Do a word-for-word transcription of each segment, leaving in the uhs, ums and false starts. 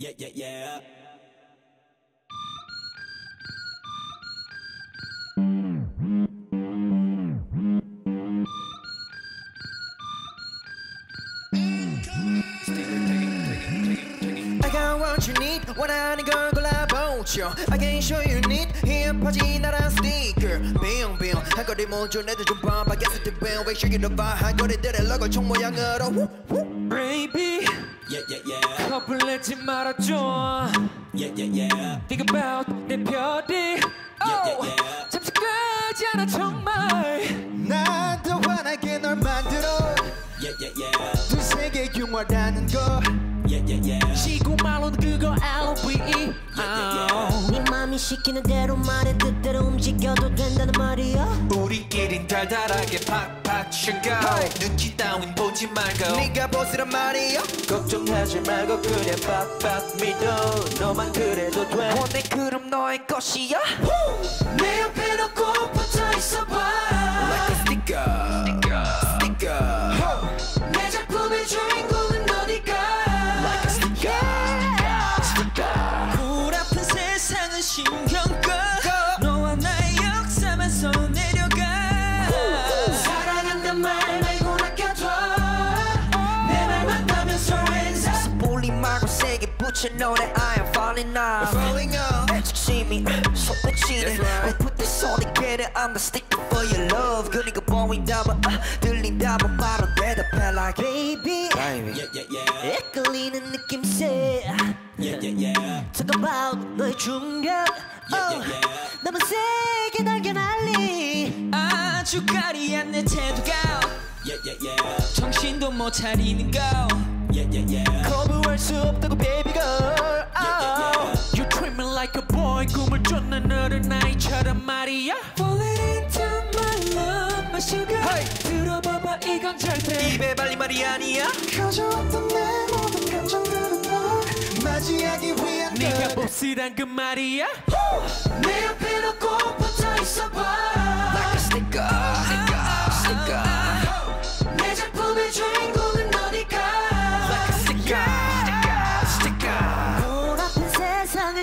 Yeah, yeah, yeah. I got what you need, 원하는 걸 골라보죠. I can show you need, 힙하지 나란 스티커. 빙빙 한 거리 먼저 내도 좀 봐봐. Guess it will, make sure you know about 한 거리들의 logo 총 모양으로. Baby. Yeah, yeah, yeah. 커플 내지 말아줘. Yeah, yeah, yeah. Think about 내 별이. Yeah, yeah, yeah. 잠시까지 않아 정말. 나도 환하게 널 만들어. Yeah, yeah, yeah. 두 세계 융화라는 거. Yeah, yeah, yeah. 시고 말로는 그거 알아보이. Yeah, yeah, yeah. 네 맘이 시키는 대로 말해 뜻대로 움직여도 된다는 말이야. 우리끼린 달달하게 팍팍 쉐가. 눈치 따윈 보지 말고. 네가 보스란 말이야. 걱정하지 말고 그래 팍팍 믿어. 너만 그래도 돼. 오늘 그럼 너의 것이야. 내 옆에 놓고 붙어 있어봐. Like a sticker. Sticker. Sticker. 내 작품의 주인공은 너니까. Like a sticker. Sticker. 굴아픈 세상은 신경 꺼. 너와 나의 역사만 써내려가. 사랑한단 말 말고 아껴줘. 내 말만 따면서 렌즈 몰리 말고 세게 붙여 노래. I am falling off. Jimmy, so cheating. I put this on together. I'm the sticker for your love. 그리고 보인다면 들린다면 바로 대답해 like baby. Yeah yeah yeah. 이끌리는 느낌새. Yeah yeah yeah. Talk about 너의 중력. Oh, 너무 세게 당겨 난리. 아주 가리한 내 태도가. Yeah yeah yeah. 정신도 못 차리는 거. Yeah yeah yeah. 거부할 수 없다고 baby girl. You treat me like a boy. 꿈을 쫓는 너를 나이처럼 말이야. Falling into my love, my sugar. Hey. 들어봐봐 이건 절대 입에 발린 말이 아니야. 가져왔던 내 모든 감정들은 널 맞이하기 위한 것. 네가 몹쓸한 그 말이야. Woo. 내 옆에 놓고 붙어 있어봐. Like a sticker, sticker, sticker. Oh. Oh. 내 작품의 주인공은 너니까. Like a sticker, yeah. sticker, sticker. 세상은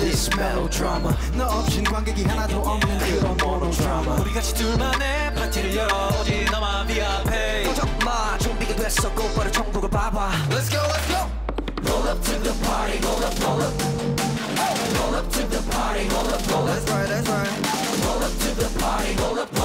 This melodrama. 너 없인 관객이 하나도 없는 그런 모노드라마. 우리같이 둘만의 파티를 열어. 오직 너만 VIP. 도전마 준비가 됐어. 곧바로 천국을 봐봐. Let's go let's go. Roll up to the party. Roll up roll up. Roll up to the party. Roll up roll up. That's right that's right. Roll up to the party. Roll up.